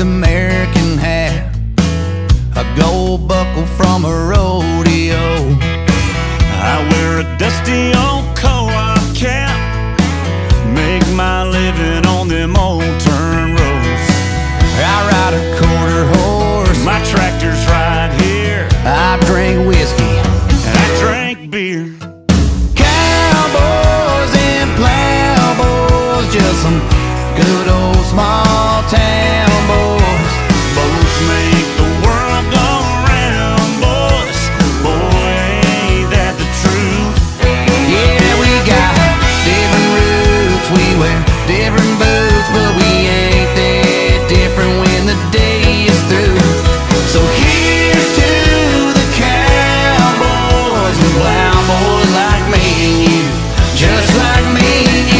American hat, a gold buckle from a rodeo. I wear a dusty old co-op cap, make my living on them old turn roads. I ride a quarter horse, my tractor's right here. I drink whiskey, and I drink beer. Cowboys and plowboys, just some good old small town boys. Boys make the world go round, boys. Boy, ain't that the truth? Yeah, we got different roofs, we wear different boots, but we ain't that different when the day is through. So here's to the cowboys and plowboys like me and you, just like me and you.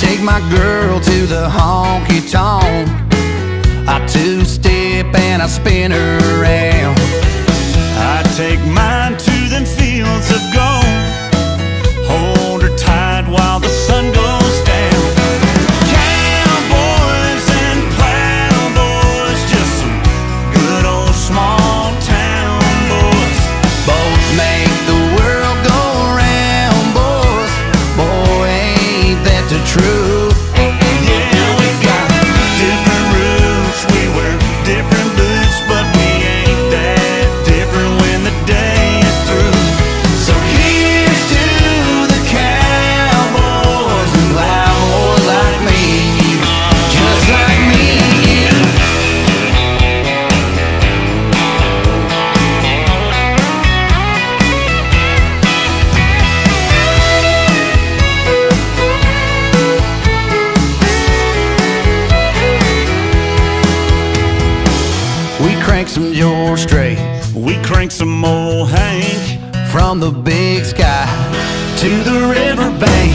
Take my girl to the honky-tonk, I two-step and I spin her around. I take mine to them fields of gold, hold her tight while the sun goes down. Cowboys and plowboys, just some good old small-town boys. Both make the world go round, boys. Boy, ain't that the truth? Some George Strait, we crank some old Hank, from the big sky to the riverbank.